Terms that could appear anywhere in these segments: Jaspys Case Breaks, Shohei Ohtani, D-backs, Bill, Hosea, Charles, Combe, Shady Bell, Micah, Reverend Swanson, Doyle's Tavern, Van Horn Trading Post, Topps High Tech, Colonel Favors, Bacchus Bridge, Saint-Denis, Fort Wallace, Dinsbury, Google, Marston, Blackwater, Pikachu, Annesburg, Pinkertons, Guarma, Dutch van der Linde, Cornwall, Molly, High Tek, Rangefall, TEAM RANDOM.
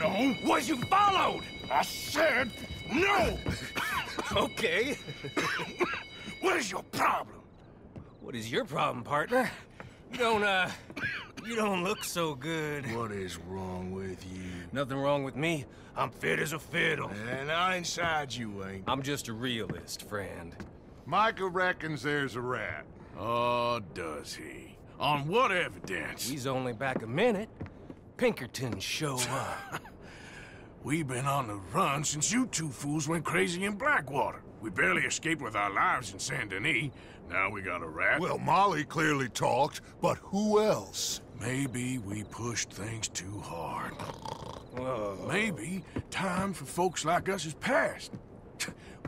know was you followed. I said no. Okay. What is your problem? What is your problem, partner? You don't look so good. What is wrong with you? Nothing wrong with me. I'm fit as a fiddle. And I inside you ain't. I'm just a realist, friend. Micah reckons there's a rat. Oh, does he? On what evidence? He's only back a minute. Pinkertons show up. We've been on the run since you two fools went crazy in Blackwater. We barely escaped with our lives in Saint-Denis. Now we got a rat. Well, Molly clearly talked, but who else? Maybe we pushed things too hard. Whoa. Maybe time for folks like us is past.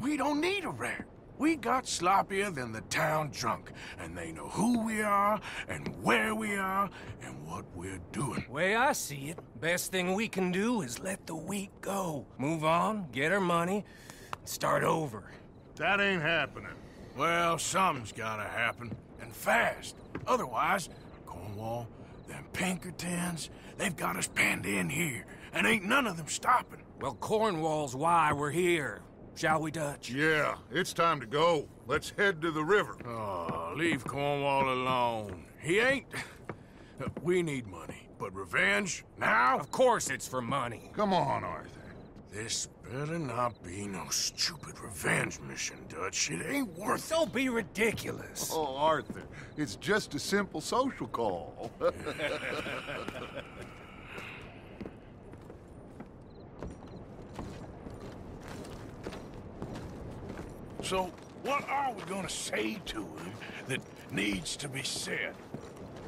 We don't need a rat. We got sloppier than the town drunk, and they know who we are, and where we are, and what we're doing. The way I see it, best thing we can do is let the week go. Move on, get our money, and start over. That ain't happening. Well, something's gotta happen, and fast. Otherwise, Cornwall, them Pinkertons, they've got us penned in here, and ain't none of them stopping. Well, Cornwall's why we're here. Shall we, Dutch? Yeah, it's time to go. Let's head to the river. Oh, leave Cornwall alone. He ain't... We need money, but revenge now? Of course it's for money. Come on, Arthur. This better not be no stupid revenge mission, Dutch. It ain't worth it. Don't be ridiculous. Oh, Arthur, it's just a simple social call. So, what are we gonna say to him that needs to be said?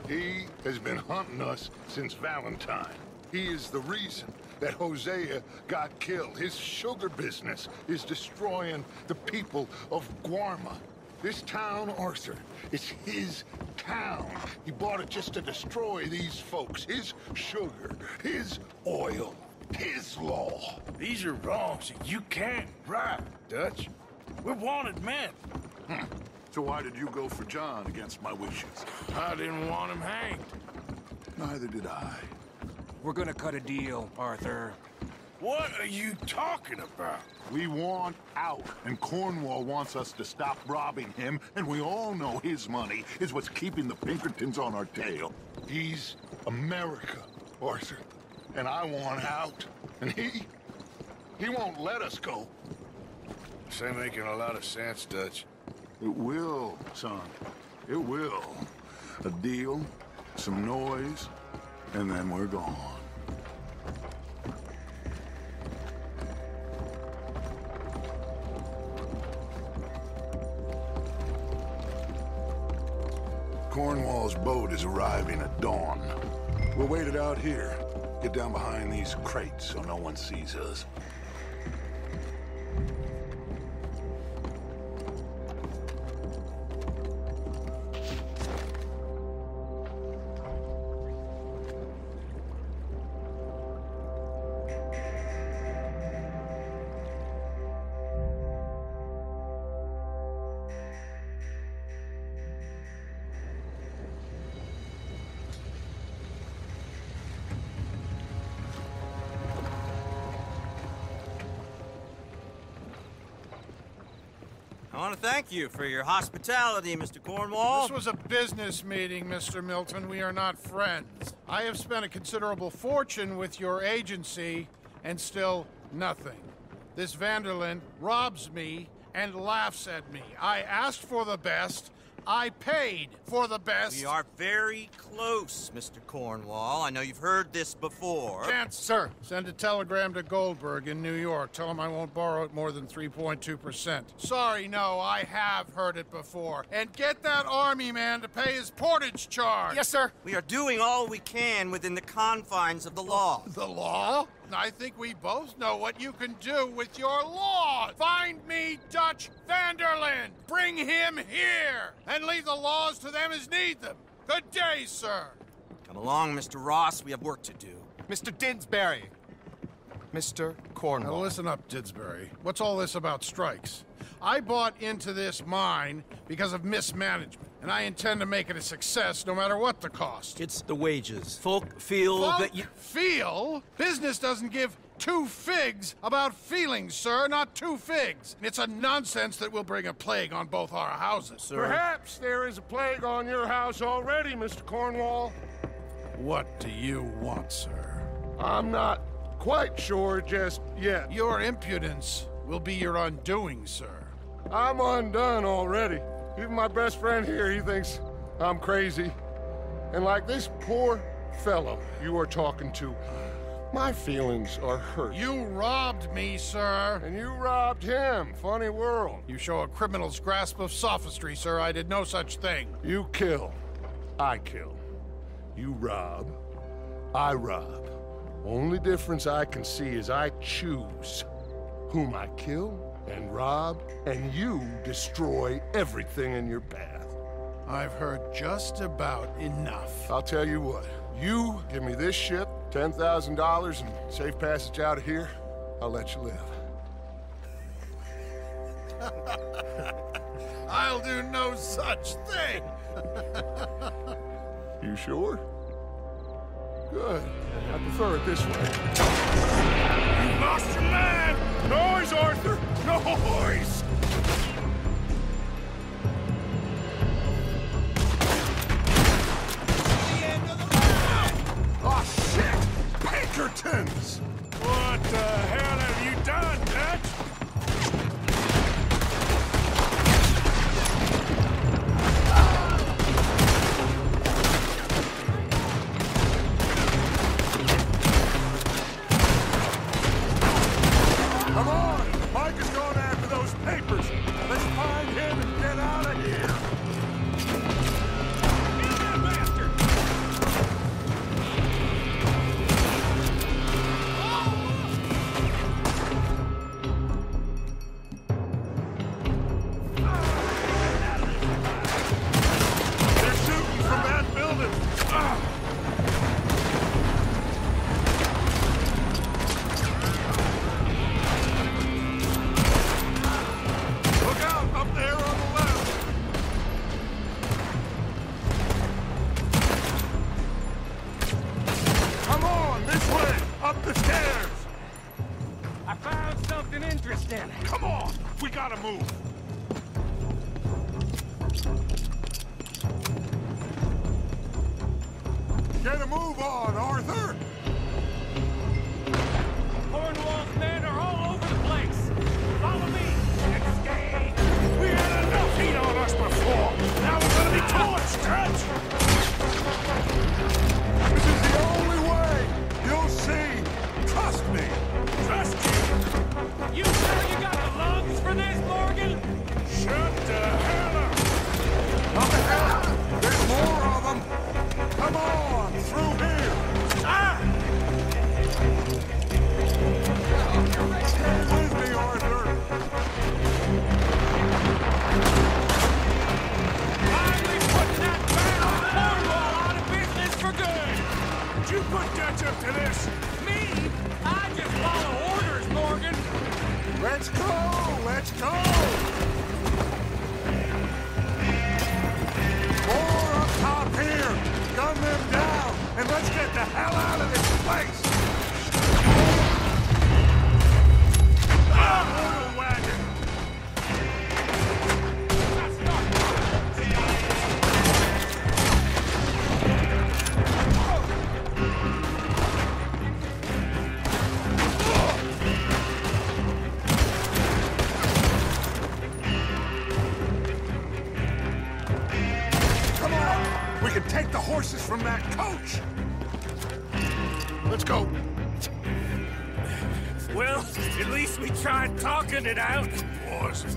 He has been hunting us since Valentine. He is the reason that Hosea got killed. His sugar business is destroying the people of Guarma. This town, Arthur, is his town. He bought it just to destroy these folks. His sugar, his oil, his law. These are wrongs that you can't right, Dutch. We're wanted men. So why did you go for John against my wishes? I didn't want him hanged. Neither did I. We're gonna cut a deal, Arthur. What are you talking about? We want out, and Cornwall wants us to stop robbing him, and we all know his money is what's keeping the Pinkertons on our tail. He's America, Arthur, and I want out. And he won't let us go. This ain't making a lot of sense, Dutch. It will, son. It will. A deal, some noise, and then we're gone. Cornwall's boat is arriving at dawn. We'll wait it out here. Get down behind these crates so no one sees us. I want to thank you for your hospitality, Mr. Cornwall. This was a business meeting, Mr. Milton. We are not friends. I have spent a considerable fortune with your agency, and still nothing. This van der Linde robs me and laughs at me. I asked for the best. I paid for the best. We are very close, Mr. Cornwall. I know you've heard this before. Can't, sir. Send a telegram to Goldberg in New York. Tell him I won't borrow it more than 3.2%. Sorry, no, I have heard it before. And get that army man to pay his portage charge. Yes, sir. We are doing all we can within the confines of the law. The law? I think we both know what you can do with your law. Find me Dutch van der Linde. Bring him here and leave the laws to them as need them. Good day, sir. Come along, Mr. Ross. We have work to do. Mr. Dinsbury. Mr. Cornwall. Now listen up, Dinsbury. What's all this about strikes? I bought into this mine because of mismanagement. and I intend to make it a success no matter what the cost. It's the wages. Folk feel that you... feel? Business doesn't give two figs about feelings, sir, not two figs. It's a nonsense that will bring a plague on both our houses, sir. Perhaps there is a plague on your house already, Mr. Cornwall. What do you want, sir? I'm not quite sure just yet. Your impudence will be your undoing, sir. I'm undone already. Even my best friend here, he thinks I'm crazy. And like this poor fellow you are talking to, my feelings are hurt. You robbed me, sir. And you robbed him. Funny world. You show a criminal's grasp of sophistry, sir. I did no such thing. You kill. I kill. You rob. I rob. Only difference I can see is I choose whom I kill and rob, and you destroy everything in your path. I've heard just about enough. I'll tell you what. You give me this ship, $10,000, and safe passage out of here, I'll let you live. I'll do no such thing. You sure? Good. I prefer it this way. You lost your man! Noise, Arthur! Noise! Pinkertons! What the hell have you done, Dutch? Come on! Mike is going after those papers! Let's find him and get out of here!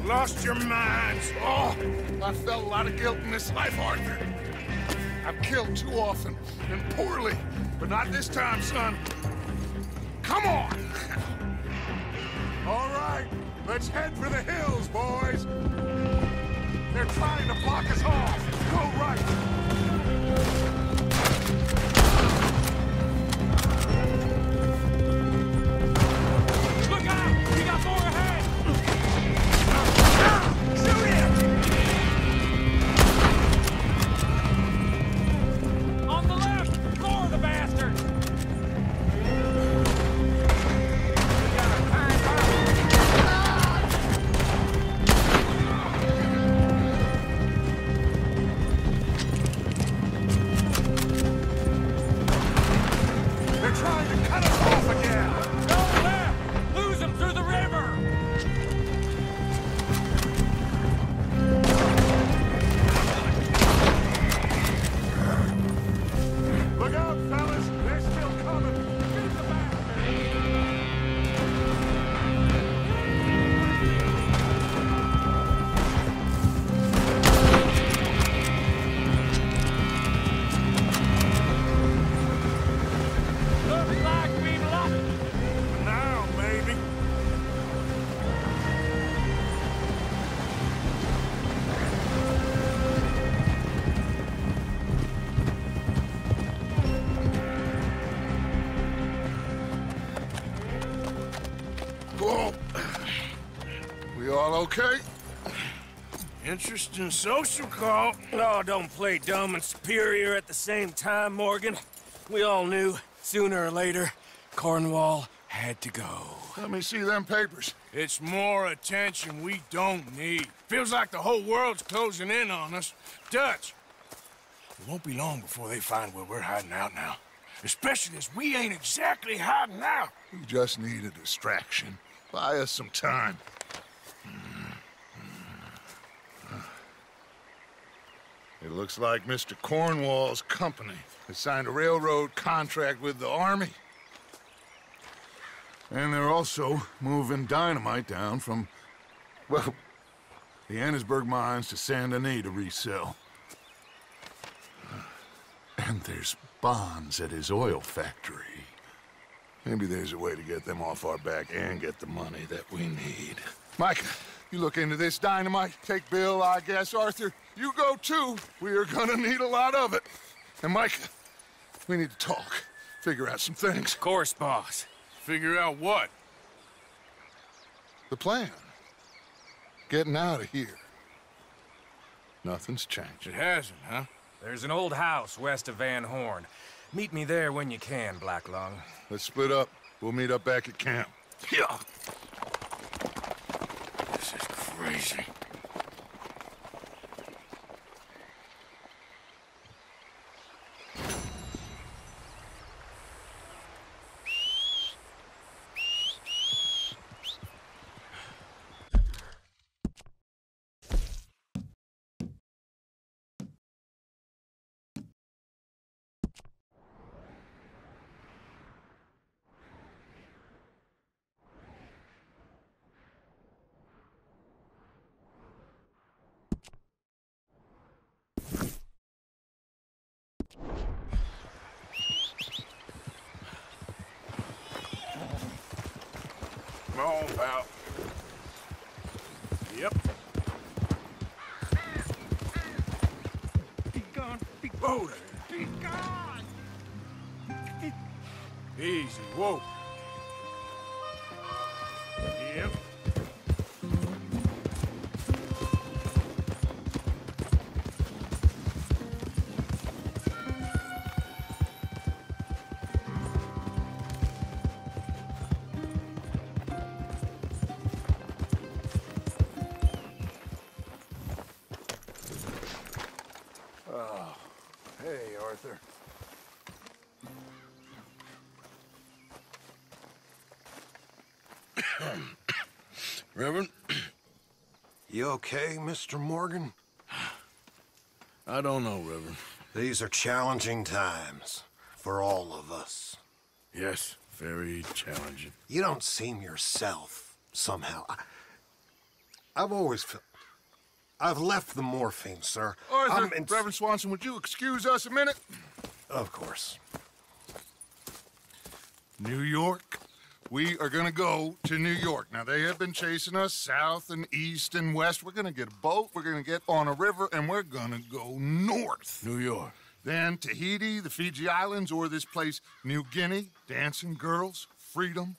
Lost your minds. Oh, I felt a lot of guilt in this life, Arthur. I've killed too often and poorly, but not this time, son. Come on. All right, let's head for the hills, boys. They're trying to block us off. Go right. You all okay? Interesting social call. Oh, don't play dumb and superior at the same time, Morgan. We all knew, sooner or later, Cornwall had to go. Let me see them papers. It's more attention we don't need. Feels like the whole world's closing in on us. Dutch, it won't be long before they find where we're hiding out now. Especially as we ain't exactly hiding out. We just need a distraction. Buy us some time. It looks like Mr. Cornwall's company has signed a railroad contract with the Army. And they're also moving dynamite down from, well, the Annesburg mines to Saint-Denis to resell. And there's bonds at his oil factory. Maybe there's a way to get them off our back and get the money that we need. Micah, you look into this dynamite. Take Bill, I guess. Arthur, you go too. We are gonna need a lot of it. And Micah, we need to talk. Figure out some things. Of course, boss. Figure out what? The plan. Getting out of here. Nothing's changed. It hasn't, huh? There's an old house west of Van Horn. Meet me there when you can, Black Lung. Let's split up. We'll meet up back at camp. Yeah. This is crazy. Come on, pal. Yep. Be gone. Be gone. Be gone. Easy. Whoa. Yep. Reverend? You okay, Mr. Morgan? I don't know, Reverend. These are challenging times for all of us. Yes, very challenging. You don't seem yourself, somehow. I've always felt... I've left the morphine, sir. Arthur, Reverend Swanson, would you excuse us a minute? Of course. New York? We are gonna go to New York. Now, they have been chasing us south and east and west. We're gonna get a boat, we're gonna get on a river, and we're gonna go north. New York. Then Tahiti, the Fiji Islands, or this place, New Guinea, dancing girls, freedom.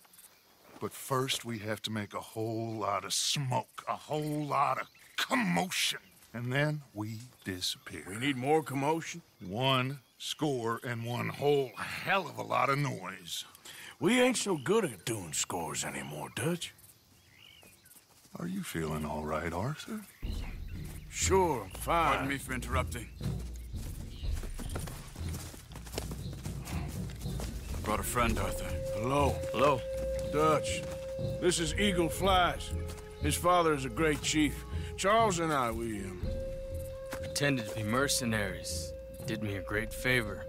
But first, we have to make a whole lot of smoke, a whole lot of commotion. And then we disappear. We need more commotion? 101 whole hell of a lot of noise. We ain't so good at doing scores anymore, Dutch. Are you feeling all right, Arthur? Sure, I'm fine. Pardon me for interrupting. I brought a friend, Arthur. Hello. Hello. Dutch, this is Eagle Flies. His father is a great chief. Charles and I, we... pretended to be mercenaries. Did me a great favor.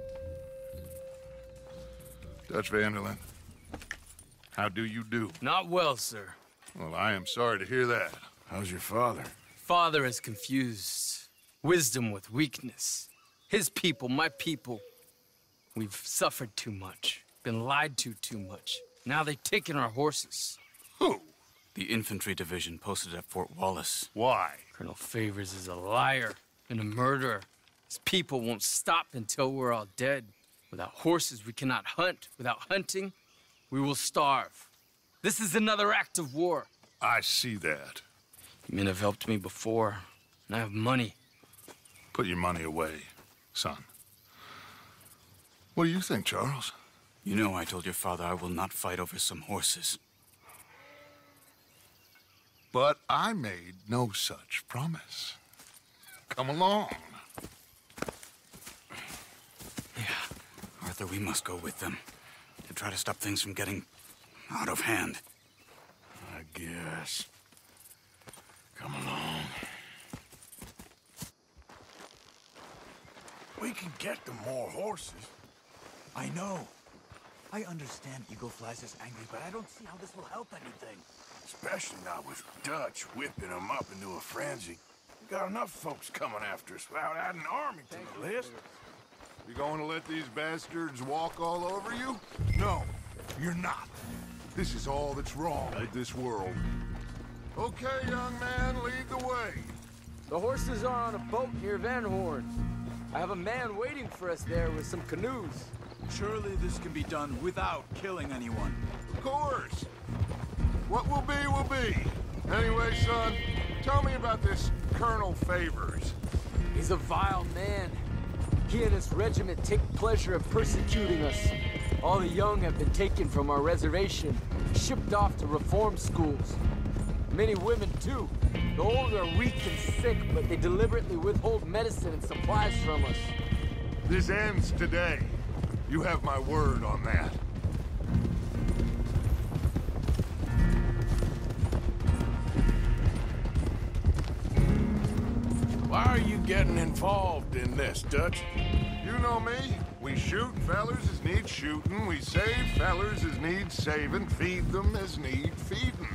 Dutch van der Linde. How do you do? Not well, sir. Well, I am sorry to hear that. How's your father? Father has confused wisdom with weakness. His people, my people. We've suffered too much, been lied to too much. Now they've taken our horses. Who? The infantry division posted at Fort Wallace. Why? Colonel Favors is a liar and a murderer. His people won't stop until we're all dead. Without horses, we cannot hunt. Without hunting, we will starve. This is another act of war. I see that. You men have helped me before, and I have money. Put your money away, son. What do you think, Charles? You know I told your father I will not fight over some horses. But I made no such promise. Come along. Yeah, Arthur, we must go with them. To try to stop things from getting out of hand. I guess. Come along. We can get them more horses. I know. I understand Eagle Flies is angry, but I don't see how this will help anything. Especially not with Dutch whipping them up into a frenzy. We got enough folks coming after us without adding an army to the list. You going to let these bastards walk all over you? No, you're not. This is all that's wrong with this world. Okay, young man, lead the way. The horses are on a boat near Van Horn. I have a man waiting for us there with some canoes. Surely this can be done without killing anyone. Of course. What will be, will be. Anyway, son, tell me about this Colonel Favors. He's a vile man. He and his regiment take pleasure in persecuting us. All the young have been taken from our reservation, shipped off to reform schools. Many women, too. The old are weak and sick, but they deliberately withhold medicine and supplies from us. This ends today. You have my word on that. Why are you getting involved in this, Dutch? You know me. We shoot fellers as need shooting, we save fellers as need saving, feed them as need feeding.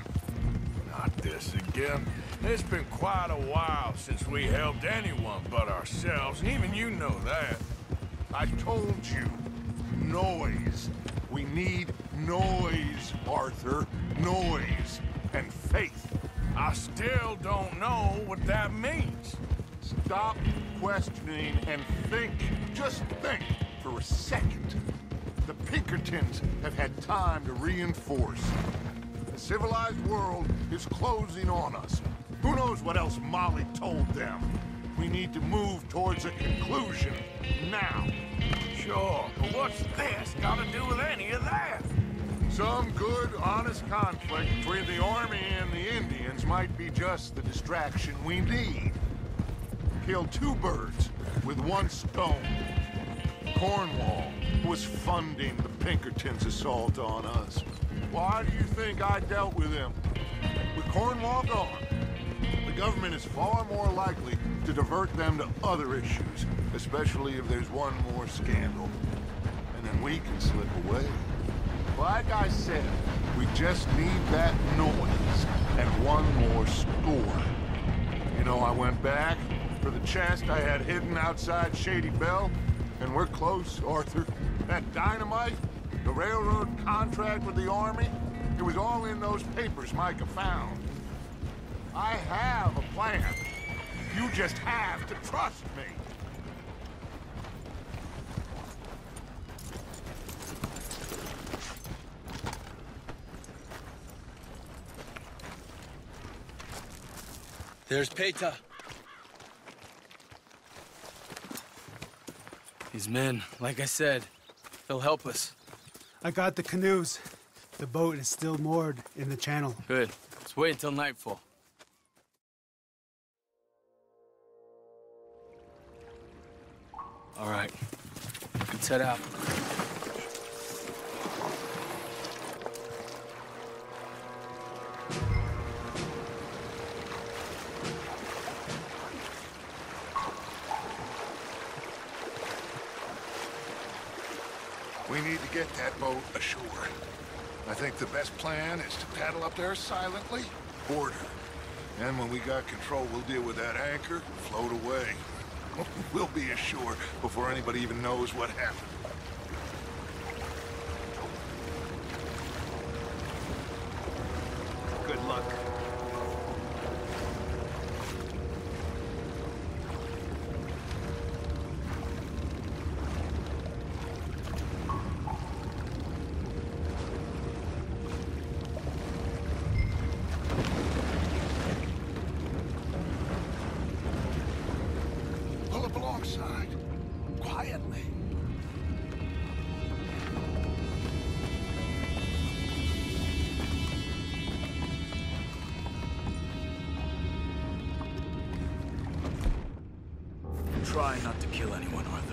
Not this again. It's been quite a while since we helped anyone but ourselves, and even you know that. I told you. Noise. We need noise, Arthur. Noise and faith. I still don't know what that means. Stop questioning and think. Just think for a second. The Pinkertons have had time to reinforce. The civilized world is closing on us. Who knows what else Molly told them? We need to move towards a conclusion now. Sure, but what's this got to do with any of that? Some good, honest conflict between the army and the Indians might be just the distraction we need. Kill two birds with one stone. Cornwall was funding the Pinkertons' assault on us. Why do you think I dealt with them? With Cornwall gone, the government is far more likely to divert them to other issues, especially if there's one more scandal. And then we can slip away. Like I said, we just need that noise and one more score. You know, I went back for the chest I had hidden outside Shady Bell, and we're close, Arthur. That dynamite, the railroad contract with the army, it was all in those papers Micah found. I have a plan. You just have to trust me. There's Peta. These men, like I said, they'll help us. I got the canoes. The boat is still moored in the channel. Good. Let's wait until nightfall. All right. Let's head out. We need to get that boat ashore. I think the best plan is to paddle up there silently, board her. And when we got control, we'll deal with that anchor and float away. We'll be ashore before anybody even knows what happened. Good luck. outside, quietly. Try not to kill anyone, Arthur.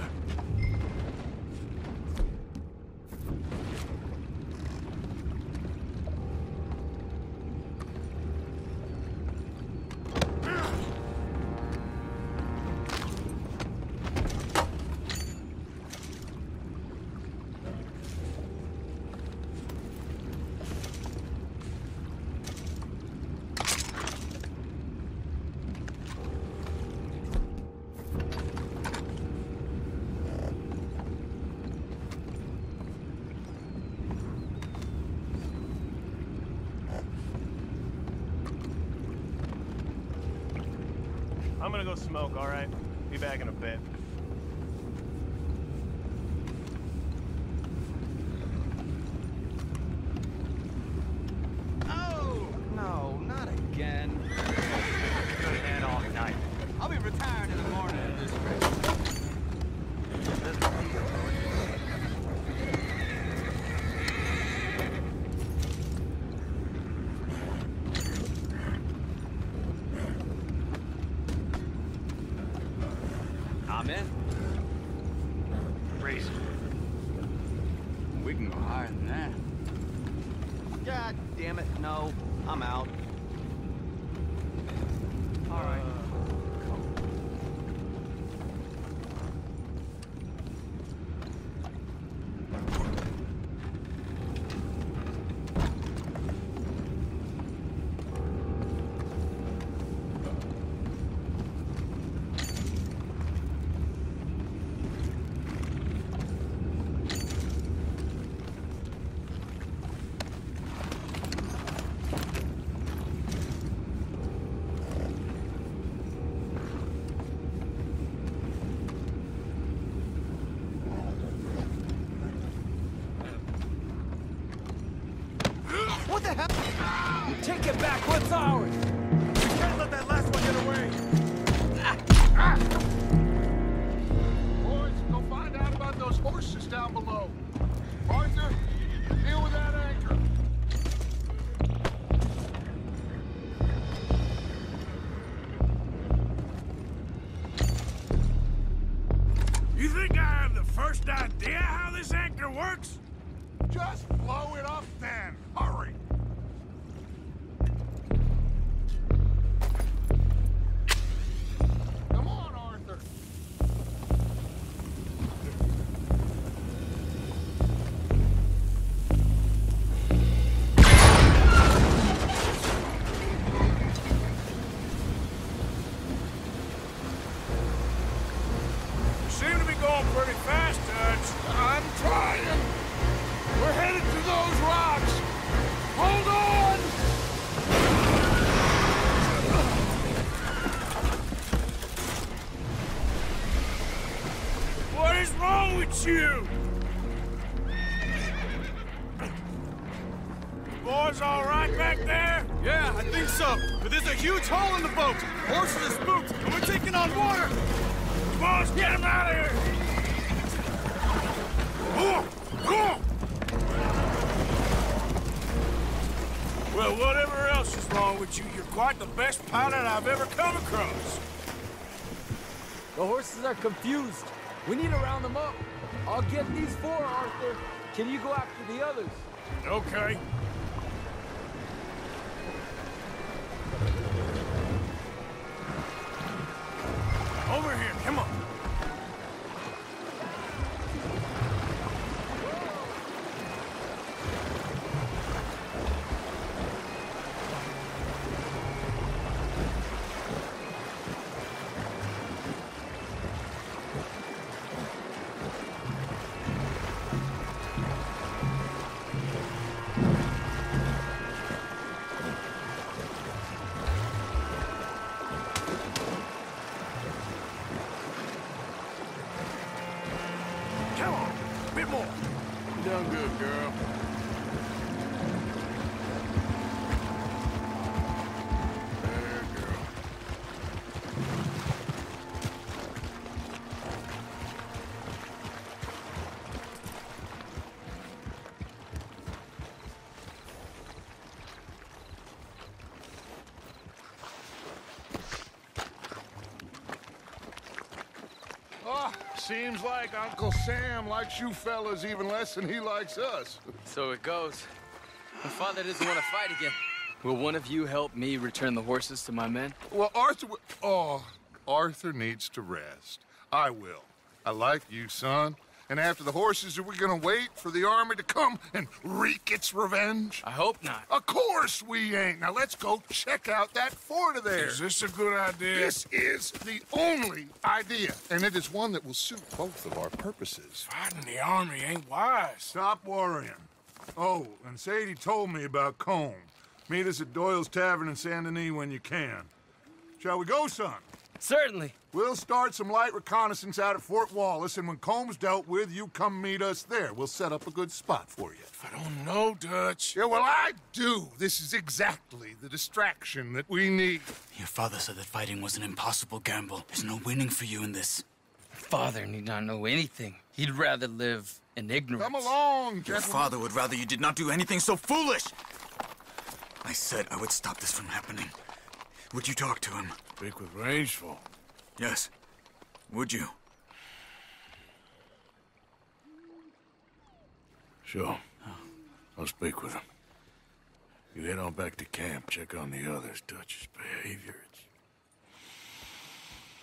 I'm gonna go smoke, all right? Be back in a bit. Oh! No, not again. Good hand all night. I'll be retired in the morning of this Take it back, what's ours? We can't let that last one get away. Boys, go find out about those horses down below. Arthur, deal with that anchor. You think I have the first idea how this anchor works? Just blow it up then. Hurry. Confused. We need to round them up. I'll get these four, Arthur. Can you go after the others? Okay. Over here, come on. Seems like Uncle Sam likes you fellas even less than he likes us. So it goes. My father doesn't want to fight again. Will one of you help me return the horses to my men? Well, Arthur... Oh, Arthur needs to rest. I will. I like you, son. And after the horses, are we gonna wait for the army to come and wreak its revenge? I hope not. Of course we ain't. Now let's go check out that fort of theirs. Is this a good idea? This is the only idea, and it is one that will suit both of our purposes. Fighting the army ain't wise. Stop worrying. Oh, and Sadie told me about Combe. Meet us at Doyle's Tavern in Saint-Denis when you can. Shall we go, son? Certainly. We'll start some light reconnaissance out at Fort Wallace, and when Combe's dealt with, you come meet us there. We'll set up a good spot for you. I don't know, Dutch. Yeah, well, I do. This is exactly the distraction that we need. Your father said that fighting was an impossible gamble. There's no winning for you in this. Father need not know anything. He'd rather live in ignorance. Come along, gentlemen. Your father would rather you did not do anything so foolish. I said I would stop this from happening. Would you talk to him? Speak with Rangefall. Yes. Would you? Sure. Oh. I'll speak with him. You head on back to camp. Check on the others. Dutch's behavior.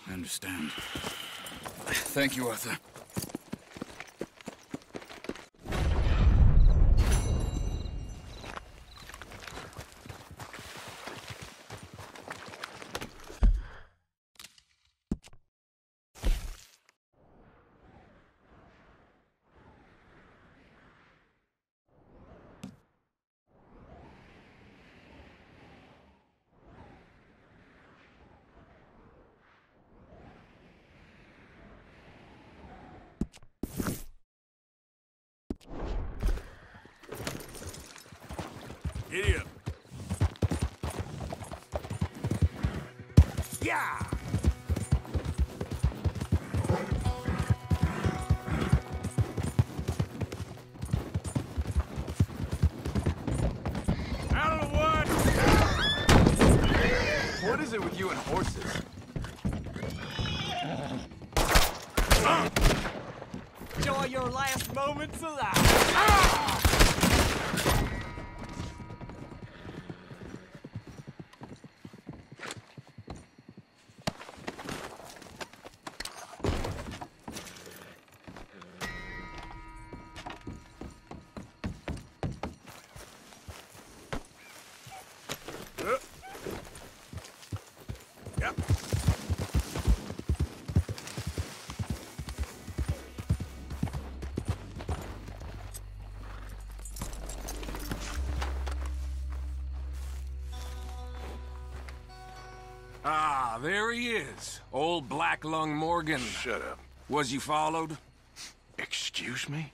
I understand. Thank you, Arthur. Idiot. Yeah! Out of the woods! What is it with you and horses? Enjoy your last moments alive! Ah! Ah, there he is. Old Black Lung Morgan. Shut up. Was you followed? Excuse me?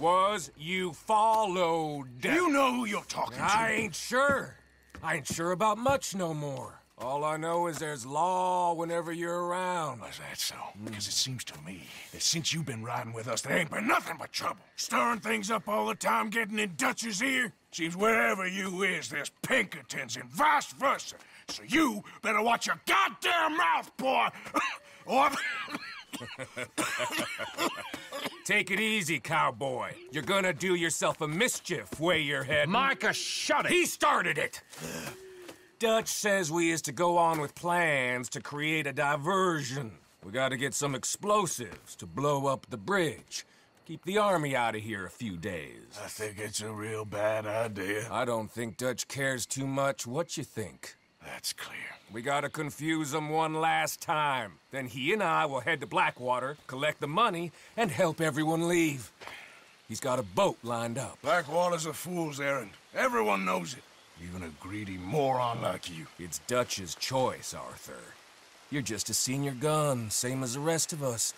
Was you followed? You know who you're talking to. I ain't sure. I ain't sure about much no more. All I know is there's law whenever you're around. Is that so? Because it seems to me that since you've been riding with us, there ain't been nothing but trouble. Stirring things up all the time, getting in Dutch's ear. Seems wherever you is, there's Pinkertons and vice versa. So you better watch your goddamn mouth, boy! Or... Take it easy, cowboy. You're gonna do yourself a mischief way you're heading. Micah, shut it! He started it! Dutch says we is to go on with plans to create a diversion. We gotta get some explosives to blow up the bridge. Keep the army out of here a few days. I think it's a real bad idea. I don't think Dutch cares too much what you think. That's clear. We gotta confuse him one last time. Then he and I will head to Blackwater, collect the money, and help everyone leave. He's got a boat lined up. Blackwater's a fool's errand. Everyone knows it. Even a greedy moron like you. It's Dutch's choice, Arthur. You're just a senior gun, same as the rest of us.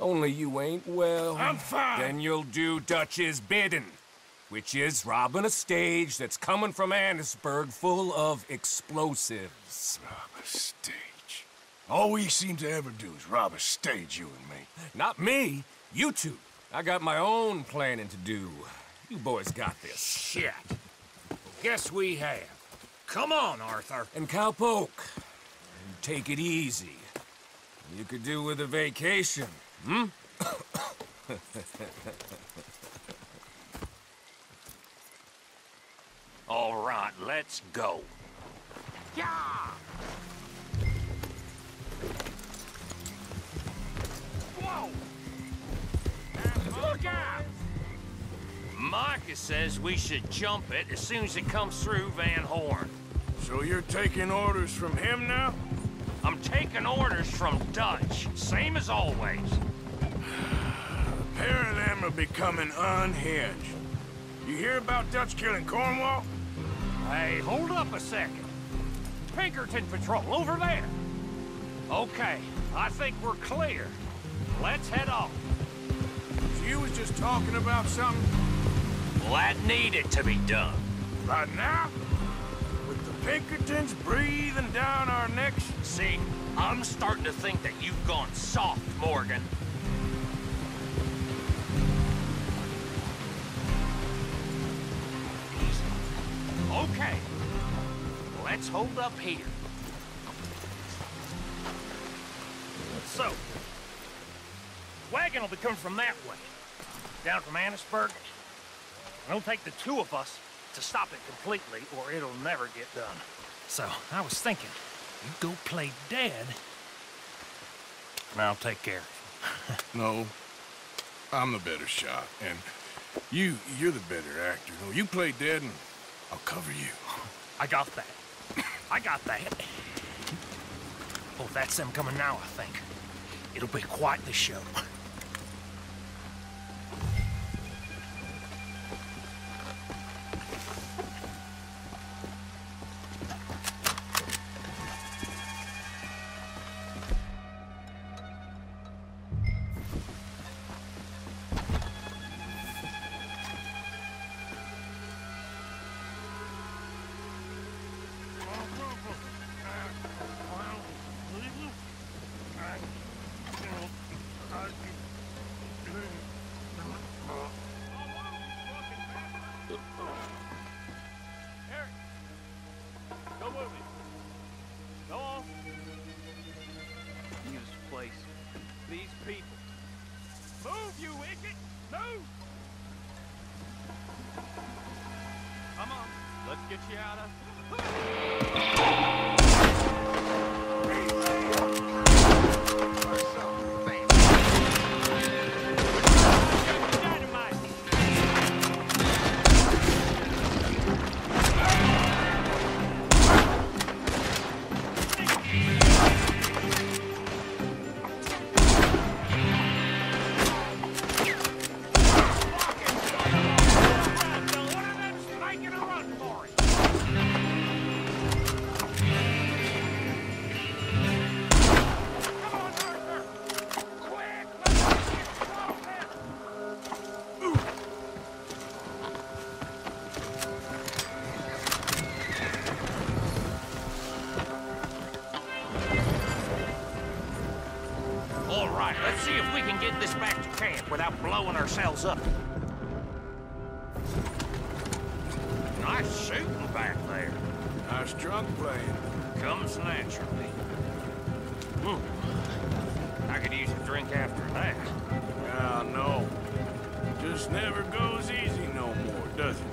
Only you ain't well. I'm fine! Then you'll do Dutch's bidding. Which is robbing a stage that's coming from Annesburg full of explosives. Rob a stage? All we seem to ever do is rob a stage, you and me. Not me, you two. I got my own planning to do. You boys got this. Shit. Guess we have. Come on, Arthur. And Cowpoke, take it easy. You could do with a vacation. Hmm? All right, let's go. Yeah! Whoa! Now look out! Micah says we should jump it as soon as it comes through Van Horn. So you're taking orders from him now? I'm taking orders from Dutch, same as always. The pair of them are becoming unhinged. You hear about Dutch killing Cornwall? Hey, hold up a second. Pinkerton Patrol, over there. Okay, I think we're clear. Let's head off. So you was just talking about something? Well, that needed to be done. Right now? With the Pinkertons breathing down our necks? See, I'm starting to think that you've gone soft, Morgan. Okay, let's hold up here. So, wagon will be coming from that way, down from Annesburg. It'll take the two of us to stop it completely, or it'll never get done. So, I was thinking, you go play dead, and I'll take care of you. No, I'm the better shot, and you're the better actor. No, you play dead and I'll cover you. I got that. I got that. Oh, that's them coming now, I think. It'll be quite the show. Ourselves up. Nice shooting back there. Nice drunk playing. Comes naturally. I could use a drink after that. Ah, no. Just never goes easy no more, does it?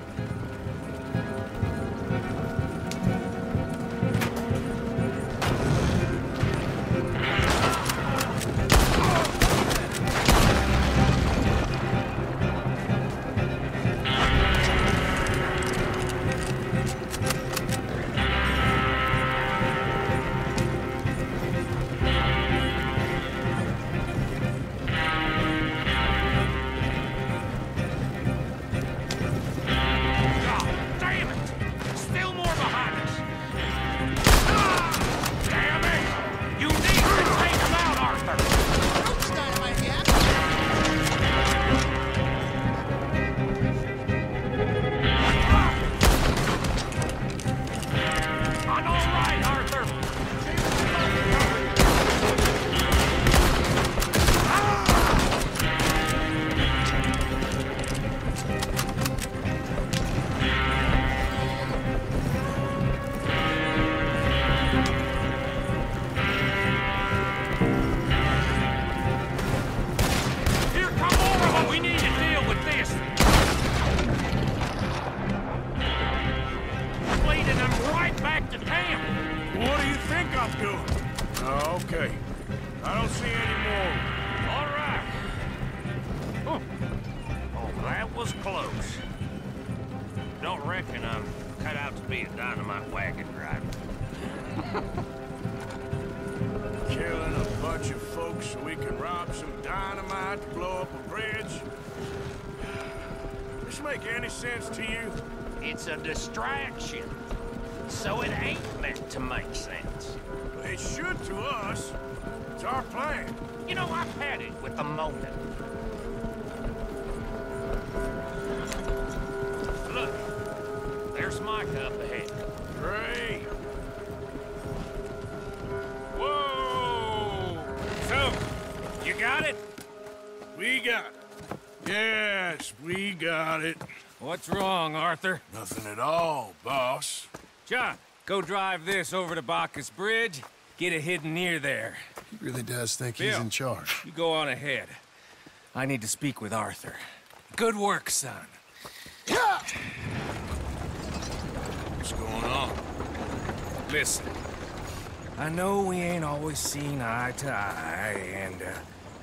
up to. Okay. I don't see any more. All right. Oh, that was close. Don't reckon I'm cut out to be a dynamite wagon driver. Killing a bunch of folks so we can rob some dynamite to blow up a bridge? Does this make any sense to you? It's a distraction. So it ain't meant to make sense. It should to us. It's our plan. You know, I've had it with the motive. Look, there's Micah up ahead. Great. Whoa! So, you got it? We got it. Yes, we got it. What's wrong, Arthur? Nothing at all, boss. John, go drive this over to Bacchus Bridge. Get it hidden near there. He really does think Bill, he's in charge. You go on ahead. I need to speak with Arthur. Good work, son. Yeah. What's going on? Listen, I know we ain't always seen eye to eye, and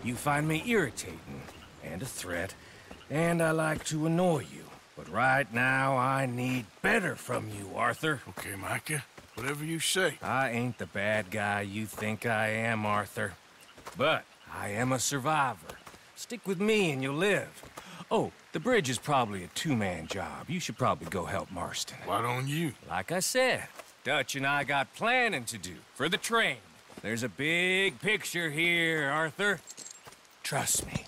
you find me irritating and a threat, and I like to annoy you. But right now, I need better from you, Arthur. Okay, Micah. Whatever you say. I ain't the bad guy you think I am, Arthur. But I am a survivor. Stick with me and you'll live. Oh, the bridge is probably a two-man job. You should probably go help Marston. Why don't you? Like I said, Dutch and I got planning to do for the train. There's a big picture here, Arthur. Trust me.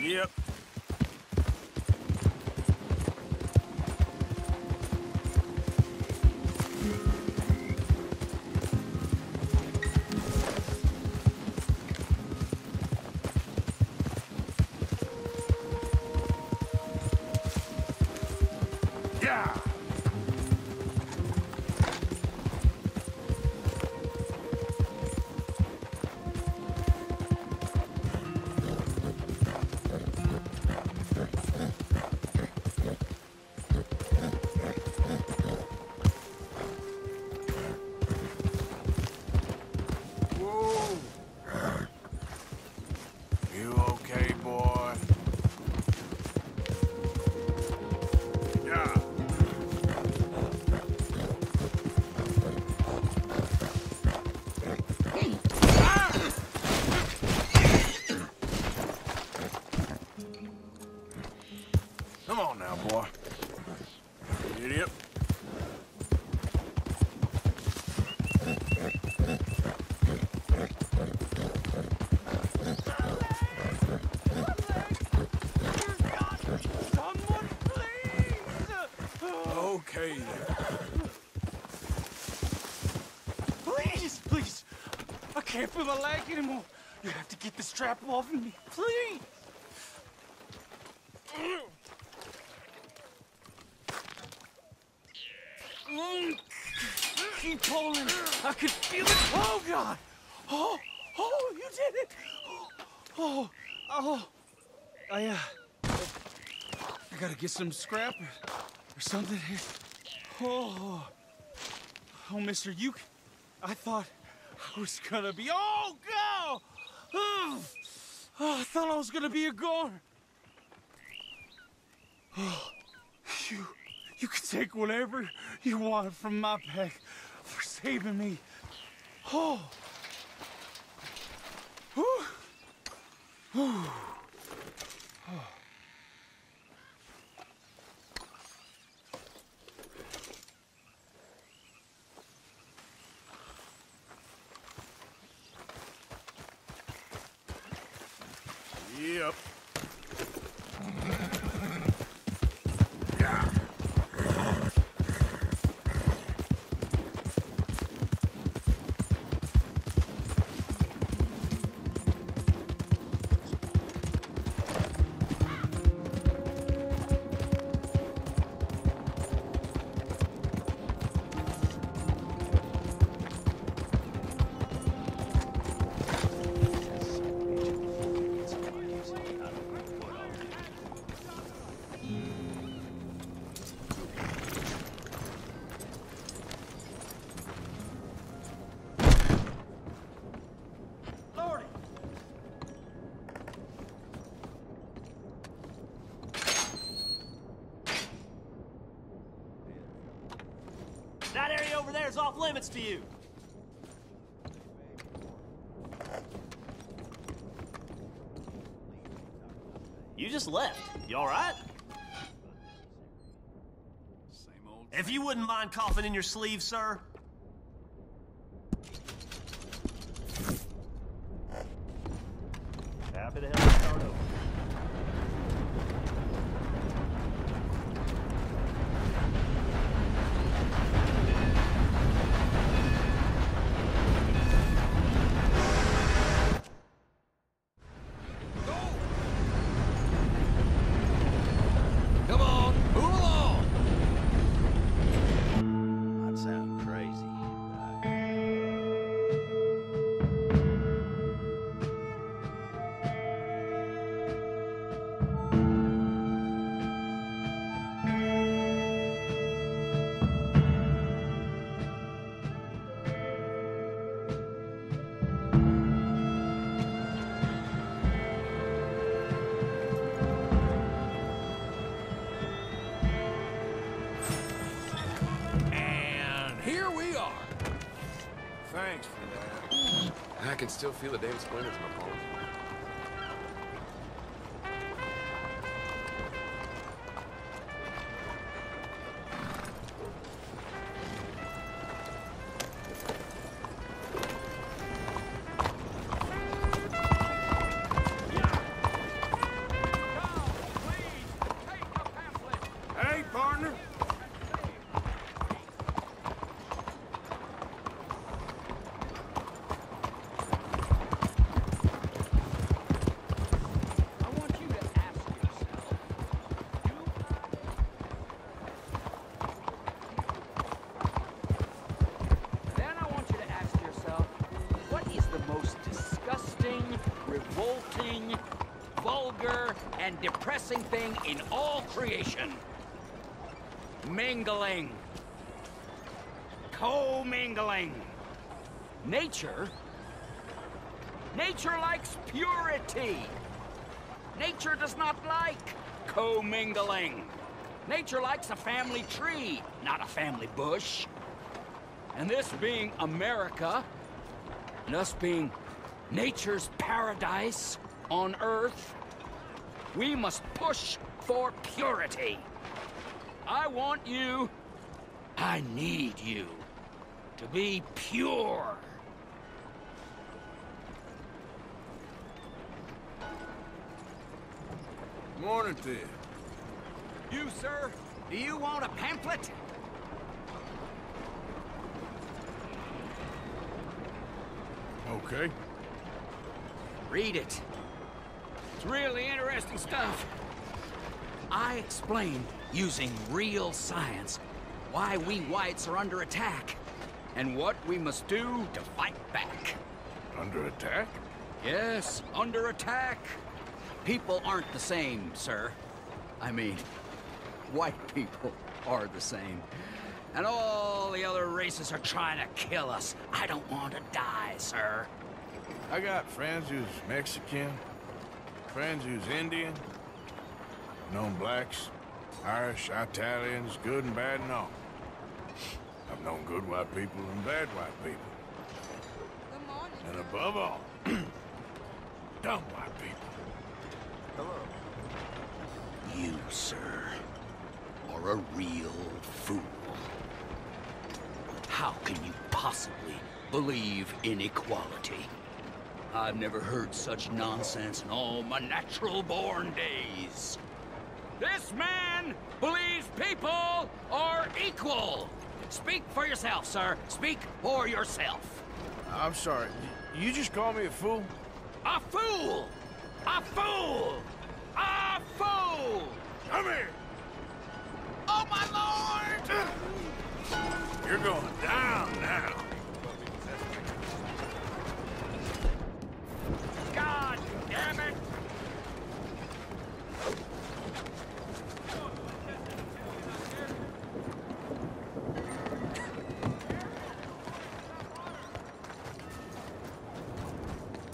Yep. Yeah. I can't feel my leg anymore. You have to get the strap off of me, please. Keep pulling. I can feel it. Oh, God. Oh, oh, you did it. Oh, oh. I gotta get some scrap or something here. Oh, oh, mister, you, I thought I was gonna be... Oh, God! Oh, I thought I was gonna be a goner. Oh, you can take whatever you want from my pack for saving me. Oh. Whew. Whew. Oh. Yep. That area over there is off limits to you. You just left. You all right? Same old. If you wouldn't mind coughing in your sleeve, sir. Happy to help you start over. I can still feel the David Splinters in my palm. And depressing thing in all creation. Mingling. Co-mingling. Nature. Nature likes purity. Nature does not like co-mingling. Nature likes a family tree, not a family bush. And this being America, and us being nature's paradise on Earth, we must push for purity. I want you, I need you, to be pure. Morning to you. You, sir, do you want a pamphlet? Okay. Read it. Really interesting stuff. I explain, using real science, why we whites are under attack and what we must do to fight back. Under attack? Yes, under attack. People aren't the same, sir. I mean, white people are the same. And all the other races are trying to kill us. I don't want to die, sir. I got friends who's Mexican. Friends who's Indian, I've known blacks, Irish, Italians, good and bad and all. I've known good white people and bad white people. Good morning. And above all, dumb white people. Hello. You, sir, are a real fool. How can you possibly believe in equality? I've never heard such nonsense in all my natural-born days. This man believes people are equal. Speak for yourself, sir. Speak for yourself. I'm sorry. You just called me a fool? A fool! A fool! A fool! Come here! Oh, my lord! You're going down now. God damn it!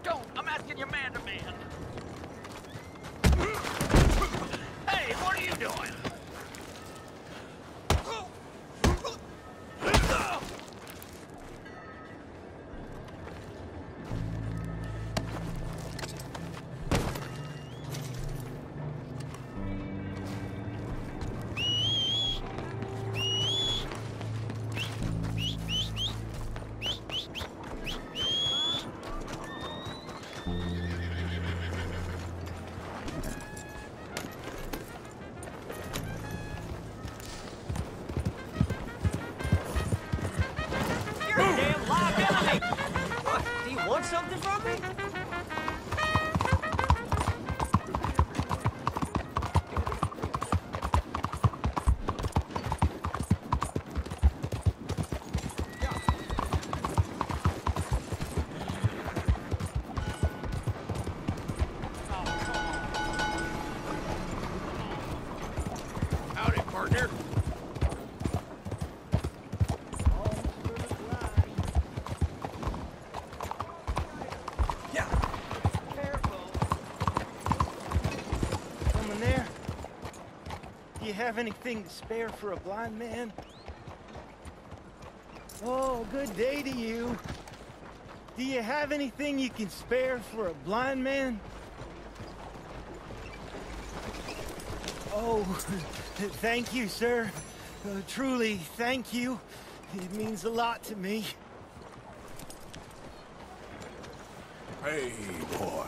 Don't! I'm asking you man to man. Hey, what are you doing? Have anything to spare for a blind man? Oh, good day to you. Do you have anything you can spare for a blind man? Oh, thank you, sir. Truly, thank you. It means a lot to me. Hey, boy.